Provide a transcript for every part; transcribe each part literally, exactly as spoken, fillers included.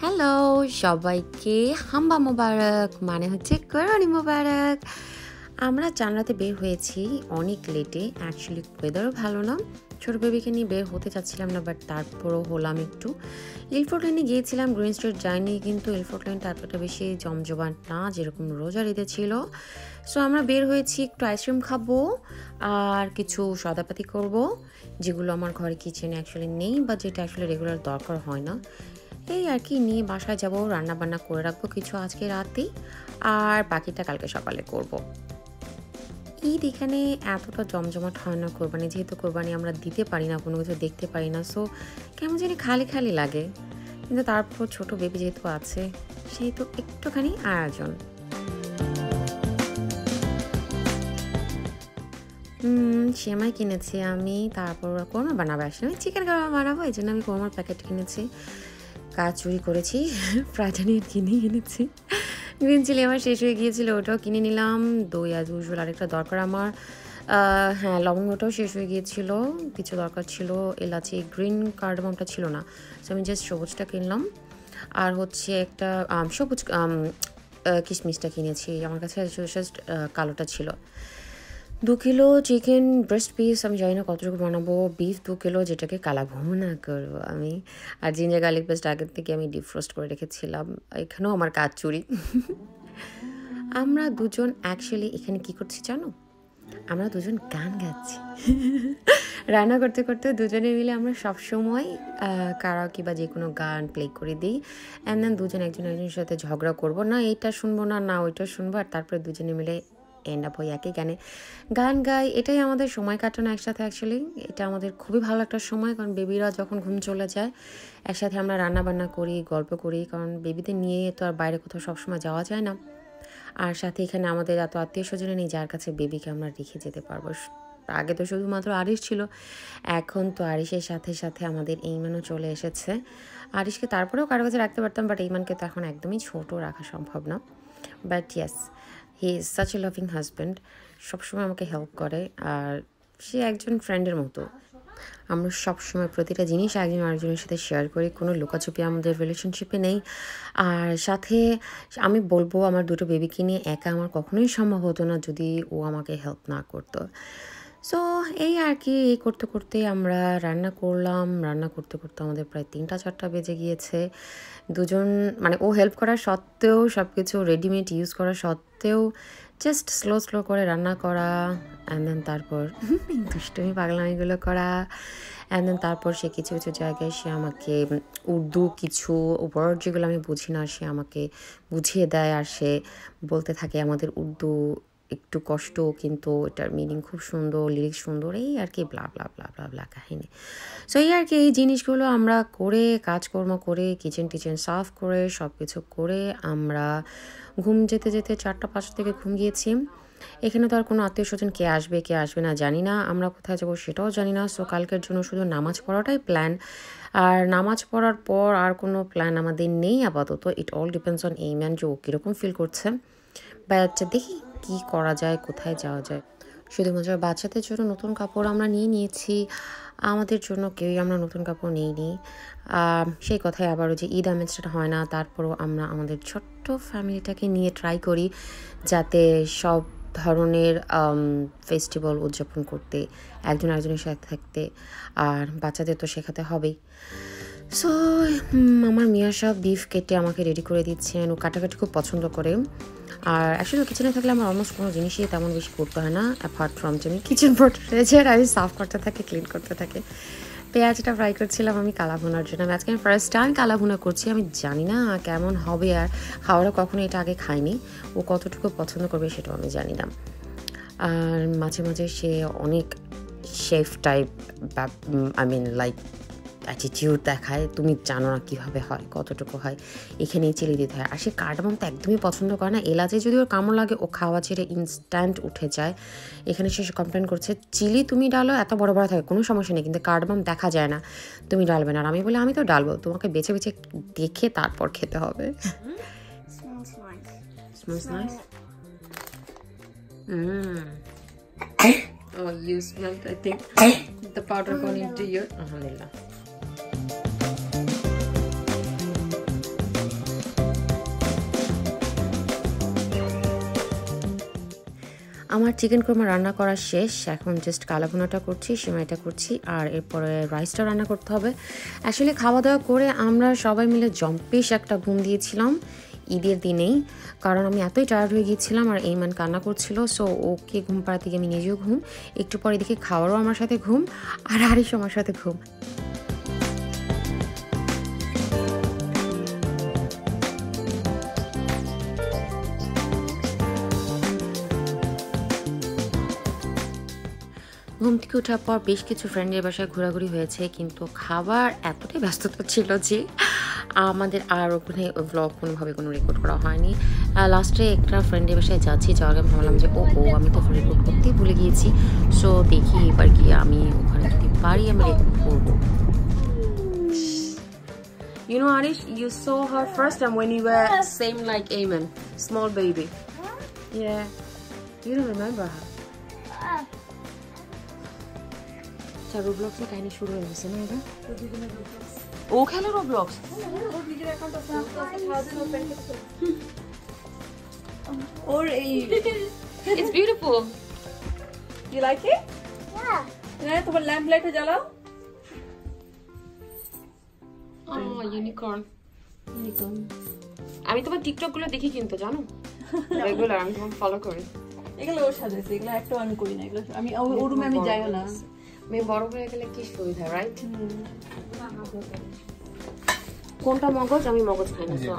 Hello, Shobaike, Hamba Mubarak, Mane Hoche Koroni Mubarak. আমরা জানলাতে বের হয়েছি অনেক লেটে, অ্যাকচুয়ালি ওয়েদারও ভালো না, ছোট বেবিকে নিয়ে বের হতে চাচ্ছিলাম না, বাট তারপরও হলাম একটু। এলফোর্ট লাইনে গিয়েছিলাম, গ্রিন স্ট্রিট যাইনি, কিন্তু এলফোর্ট লাইনটা এতটা বেশি জমজমাট না যেরকম রোজার ঈদে ছিল। সো আমরা বের হয়েছি একটু আইসক্রিম খাবো আর কিছু সদাপাতি করব, যেগুলো আমার ঘরে কিচেনে অ্যাকচুয়ালি নেই বা যেটা অ্যাকচুয়ালি রেগুলার দরকার হয় না, এই আর কি। নিয়ে বাসায় যাবো, রান্না বান্না করে রাখবো কিছু আজকে রাতেই, আর বাকিটা কালকে সকালে করবো। ঈদ এখানে এতটা জমজমাট হয় না কোরবানি, যেহেতু কোরবানি আমরা দিতে পারি না, কোনো কিছু দেখতে পারি না, সো কেমন জানি খালি খালি লাগে, কিন্তু তারপর ছোট বেবি যেহেতু আছে সেহেতু একটুখানি আয়োজন। হুম সেমাই কিনেছি আমি, তারপর কোরমা বানাবো, আসলে চিকেন কোরমা বানাবো, এই জন্য আমি কোরমার প্যাকেট কিনেছি। কাজ চুরি করেছি, ফ্রাইডানি কিনে এনেছি, গ্রিন চিলি আমার শেষ হয়ে গিয়েছিলো, ওটাও কিনে নিলাম। দই আজ উজুল আরেকটা দরকার আমার, হ্যাঁ লবঙ্গটাও শেষ হয়ে গিয়েছিলো, কিছু দরকার ছিল এলাচি, গ্রিন কার্ডমমটা ছিল না, সো আমি জাস্ট সবুজটা কিনলাম। আর হচ্ছে একটা সবুজ কিশমিশটা কিনেছি, আমার কাছে জাস্ট কালোটা ছিল। দু কিলো চিকেন ব্রেস্ট পিস, আমি জানি না কতটুকু বানাবো, বিফ দু কিলো যেটাকে কালা ভুনা করবো আমি। আর জিঞ্জার গার্লিক পেস্ট আগের থেকে আমি ডিপ ফ্রোস্ট করে রেখেছিলাম, এখানেও আমার কাজ চুরি। আমরা দুজন অ্যাকচুয়ালি এখানে কি করছি জানো, আমরা দুজন গান গাচ্ছি রান্না করতে করতে, দুজনে মিলে আমরা সবসময় কারাওকে বা যে কোনো গান প্লে করে দিই, অ্যান্ড দেন দুজন একজন একজনের সাথে ঝগড়া করবো, না এইটা শুনবো না না ওইটা শুনবো, আর তারপরে দুজনে মিলে এন্ড আপ হই একই গানে গান গাই। এটাই আমাদের সময় কাটানো একসাথে, অ্যাকচুয়ালি এটা আমাদের খুবই ভালো একটা সময়, কারণ বেবিরা যখন ঘুম চলে যায় একসাথে আমরা রান্নাবান্না করি, গল্প করি, কারণ বেবিদের নিয়ে তো আর বাইরে কোথাও সবসময় যাওয়া যায় না। আর সাথে এখানে আমাদের এত আত্মীয় স্বজনে নেই যার কাছে বেবিকে আমরা রেখে যেতে পারবো, আগে তো শুধুমাত্র আরিশ ছিল, এখন তো আরিশের সাথে সাথে আমাদের ইমানও চলে এসেছে। আরিশকে তারপরেও কারো কাছে রাখতে পারতাম, বাট ইমানকে তো এখন একদমই ছোটো রাখা সম্ভব না, but yes he is such a loving husband, সবসময় আমাকে হেল্প করে, আর সে একজন ফ্রেন্ডের মতো। আমরা সবসময় প্রতিটা জিনিস একজন আরেকজনের সাথে শেয়ার করি, কোনো লুকাছুপি আমাদের রিলেশনশিপে নেই। আর সাথে আমি বলবো আমার দুটো বেবিকে নিয়ে একা আমার কখনোই সম্ভব হতো না যদি ও আমাকে হেল্প না করতো। সো এই আর কি, এই করতে করতে আমরা রান্না করলাম, রান্না করতে করতে আমাদের প্রায় তিনটা চারটা বেজে গিয়েছে। দুজন মানে ও হেল্প করা সত্ত্বেও, সব কিছু রেডিমেড ইউজ করা সত্ত্বেও, জাস্ট স্লো স্লো করে রান্না করা, অ্যান্ড দেন তারপর দুষ্টুমি পাগলামিগুলো করা, অ্যান্ড দেন তারপর সে কিছু কিছু জায়গায় সে আমাকে উর্দু কিছু ওপর যেগুলো আমি বুঝি না সে আমাকে বুঝিয়ে দেয়, আর সে বলতে থাকে আমাদের উর্দু একটু কষ্ট কিন্তু এটার মিনিং খুব সুন্দর, লিরিক্স সুন্দর, এই আর কি blah blah blah blah blah কাহিনি। সো এই আর কি, এই জিনিসগুলো আমরা করে কাজকর্ম করে কিচেন টিচেন সাফ করে সব কিছু করে আমরা ঘুম যেতে যেতে চারটা পাঁচটা থেকে ঘুম গিয়েছি। এখানে তো আর কোনো আত্মীয় স্বজন কে আসবে কে আসবে না জানি না, আমরা কোথায় যাবো সেটাও জানি না, সো কালকের জন্য শুধু নামাজ পড়াটাই প্ল্যান। আর নামাজ পড়ার পর আর কোনো প্ল্যান আমাদের নেই আপাতত, ইট অল ডিপেন্ডস অন এই ম্যান যে ও কীরকম ফিল করছে, বাচ্চা দেখি কি করা যায় কোথায় যাওয়া যায়। শুধুমাত্র বাচ্চাদের জন্য নতুন কাপড় আমরা নিয়ে নিয়েছি, আমাদের জন্য কেউই আমরা নতুন কাপড় নিইনি। সেই কথাই আবারও যে ঈদ আমেজটা হয় না, তারপরও আমরা আমাদের ছোট্ট ফ্যামিলিটাকে নিয়ে ট্রাই করি যাতে সব ধরনের ফেস্টিভ্যাল উদযাপন করতে একজন আরেকজনের সাথে থাকতে, আর বাচ্চাদের তো শেখাতে হবেই। সো আমার মিয়া সাহেব বিফ কেটে আমাকে রেডি করে দিচ্ছেন, ও কাটাকাটি খুব পছন্দ করে, আর অ্যাকচুয়ালি কিচেনে থাকলে আমার অলমোস্ট কোনো জিনিসই তেমন বেশি করতে হয় না, অ্যাপার্ট ফ্রম যে আমি কিচেন পট রয়েছে আর আমি সাফ করতে থাকি, ক্লিন করতে থাকি। পেঁয়াজটা ফ্রাই করছিলাম আমি কালা ভুনার জন্য, আমি আজকে আমি ফার্স্ট টাইম কালা ভুনা করছি, আমি জানি না কেমন হবে, আর খাওয়ারও কখনো এটা আগে খাইনি, ও কতটুকু পছন্দ করবে সেটাও আমি জানি না। আর মাঝে মাঝে সে অনেক chef type I mean like attitude দেখায়, তুমি জানো না কীভাবে হয় কতটুকু হয়, এখানেই চিলি দিতে হয়। আর সে কার্ডামম তো একদমই পছন্দ করে না, এলাচে যদি ওর কামড় লাগে ও খাওয়া ছেড়ে ইনস্ট্যান্ট উঠে যায়। এখানে সে কমপ্লেন করছে চিলি তুমি ডালো এত বড় বড় থাকে কোনো সমস্যা নেই, কিন্তু কার্ডামম দেখা যায় না, তুমি ডালবে না। আর আমি বলি আমি তো ডালবো, তোমাকে বেছে বেছে দেখে তারপর খেতে হবে। আলহামদুলিল্লাহ আমার চিকেন কোরমা রান্না করা শেষ, এখন জাস্ট কালাভুনাটা করছি, সেমাইটা করছি, আর এরপরে রাইসটা রান্না করতে হবে। আসলে খাওয়া দাওয়া করে আমরা সবাই মিলে জম্পেশ একটা ঘুম দিয়েছিলাম ঈদের দিনেই, কারণ আমি এতই টায়ার্ড হয়ে গিয়েছিলাম আর এই মান কান্না করছিল। সো ওকে ঘুম পাড়া থেকে আমি নিজেও ঘুম, একটু পরে দেখি খাওয়ারও আমার সাথে ঘুম আর আরিশ আমার সাথে ঘুম। ঘুম থেকে ওঠার পর বেশ কিছু ফ্রেন্ডের বাসায় ঘোরাঘুরি হয়েছে, কিন্তু খাবার এতটাই ব্যস্ততা ছিল যে আমাদের আর ওখানে ব্লগ কোনোভাবে কোনো রেকর্ড করা হয়নি। লাস্টে একটা ফ্রেন্ডের বাসায় যাচ্ছি, যাওয়ার আগে ভাবলাম যে ও ও আমি তো রেকর্ড করতেই ভুলে গিয়েছি, সো দেখি এবার গিয়ে আমি ওখানে যদি পারি আমি রেকর্ড করবো। You know Arish, you saw her first time when you were same like Ayman, small baby. Yeah, you don't remember her. আচ্ছা রোবলক্সে কাহিনী শুরু হয়ে গেছে না, এটা ও খেলে রোবলক্স। ওর এই it's beautiful, you like it? হ্যাঁ হ্যাঁ, তোমার ল্যাম্প লাইটে জ্বালাও। ও ইউনিকর্ন ইউনিকর্ন, আমি তোমার টিকটক গুলো দেখি কিন্তু জানো, রেগুলার আমি তোমাকে ফলো করি। এগুলো ওর সাথে, এগুলো একটা আমি করি না, এগুলো আমি ওর রুমে আমি যাইও না। মেয়ে বড় হয়ে গেলে কি সুবিধা, রাইট? কোনটা মগজ? আমি মগজ খাই না। শাড়িটা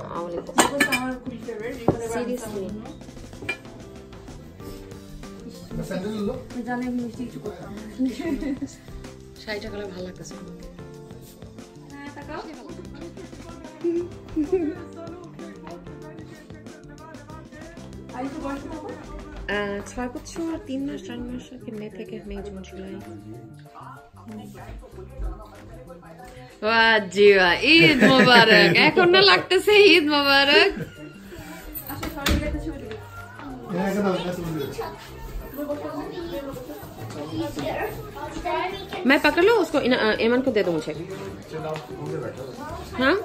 কালার ভালো লাগতেছে। ছয় বছর তিন মাস চার মাস মে থেকে May June July. Eid Mubarak, এখন না লাগতেছে ঈদ মোবারক। মে পকড় লো উসকো, এমন কো দে দো মুঝে। হ্যাঁ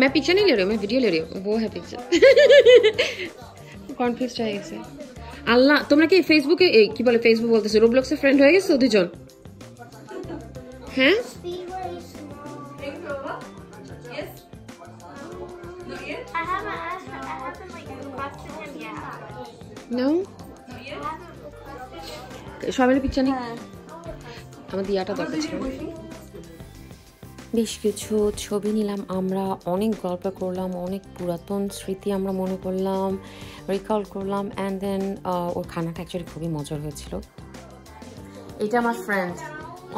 मैं पिक्चर नहीं ले रही हूँ, मैं वीडियो ले रही हूँ, वो है पिक्चर। कॉन्फ्यूज चाहिए से अल्लाह तुमने क्या फेसबुक की बोले, फेसबुक बोलते हैं रोब्लॉक्स से फ्रेंड होएगी सो दुजोन हैं नो शामिल पिक्चर नहीं हमें दिया था दौड़। বেশ কিছু ছবি নিলাম, আমরা অনেক গল্প করলাম, অনেক পুরাতন স্মৃতি আমরা মনে করলাম, রিকল করলাম। অ্যান্ড দেন ওর খানাটা অ্যাকচুয়ালি খুবই মজার হয়েছিল। এটা আমার ফ্রেন্ড,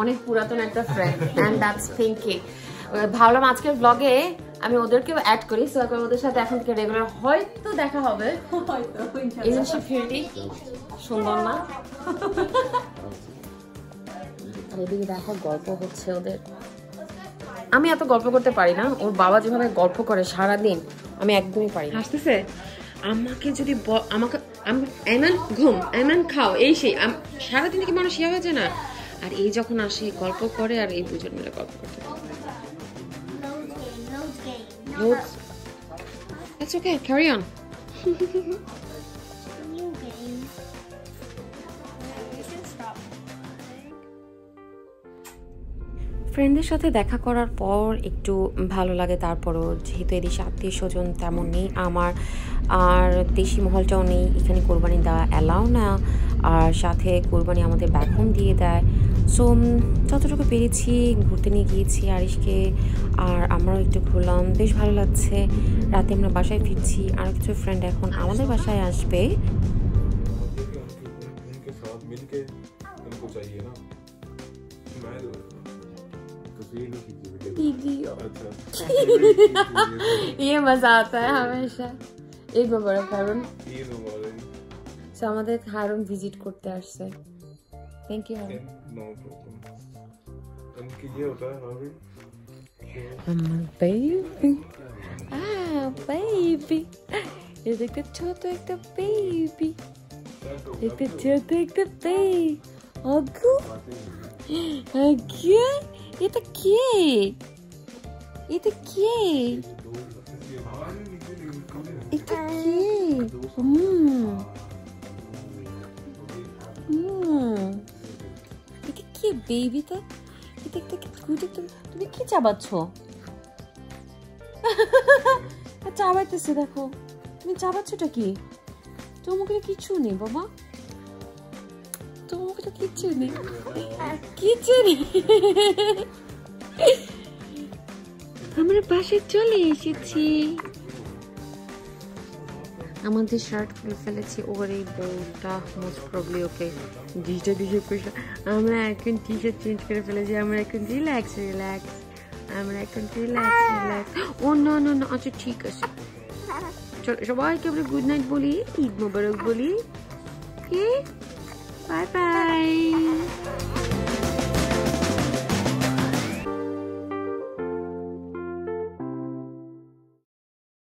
অনেক পুরাতন একটা ফ্রেন্ড। অ্যান্ড দ্যাটস থিংকিং, ভাবলাম আজকের ব্লগে আমি ওদেরকেও অ্যাড করি, সো ওদের সাথে এখন থেকে রেগুলার হয়তো দেখা হবে। সুন্দর না? এদিকে দেখো গল্প হচ্ছে ওদের। আমি এত গল্প করতে পারি না, ওর বাবা যেভাবে গল্প করে সারাদিন আমি একদমই পারি না। হাসতেছে আমাকে, যদি আমাকে এমন ঘুম এমন খাও এই সেই সারাদিন কি মানুষ ইয়া হয়েছে না। আর এই যখন আসে গল্প করে, আর এই দুজন মিলে গল্প করতে It's okay, carry on. ফ্রেন্ডদের সাথে দেখা করার পর একটু ভালো লাগে, তারপরও যেহেতু এদেশে আত্মীয় স্বজন তেমন নেই আমার, আর দেশি মহলটাও নেই, এখানে কোরবানি দেওয়া অ্যালাও না, আর সাথে কোরবানি আমাদের ব্যাকহোম দিয়ে দেয়। সো যতটুকু পেরেছি ঘুরতে নিয়ে গিয়েছি আরিশকে, আর আমরাও একটু ঘুরলাম, বেশ ভালো লাগছে। রাতে আমরা বাসায় ফিরছি, আর কিছু ফ্রেন্ড এখন আমাদের বাসায় আসবে। ये मजा आता है हमेशा। एक बार बड़ा हारून सो আমাদের হারুন ভিজিট করতে আসছে। Thank you Harun. No problem. उनकी ये होता है हारून बेबी, आ बेबी, ये देखते ছোট একটা বেবি, দেখতে ছোট একটা বেবি। अगु अगु এটা কে? এটা কে? এটা Mmm. Mmm. Look at you, baby. Look at you. Look at you. Look at you. Look at you. Look at you. Look at you. Look at you. Look at Kitchen, kitchen. আমরা বাসে চলে এসেছি। আমাদের shirt খুলে ফেলেছি ওর এই বউটা মোস্ট প্রবলি ওকে ডিজে ডিজে করে। আমরা এখন টি-শার্ট চেঞ্জ করে ফেলেছি। আমরা এখন রিল্যাক্স রিল্যাক্স। আমরা এখন রিল্যাক্স রিল্যাক্স। ও না না না আচ্ছা ঠিক আছে। চল সবাইকে আমরা গুড নাইট বলি, ঈদ মোবারক বলি। ওকে? Bye bye.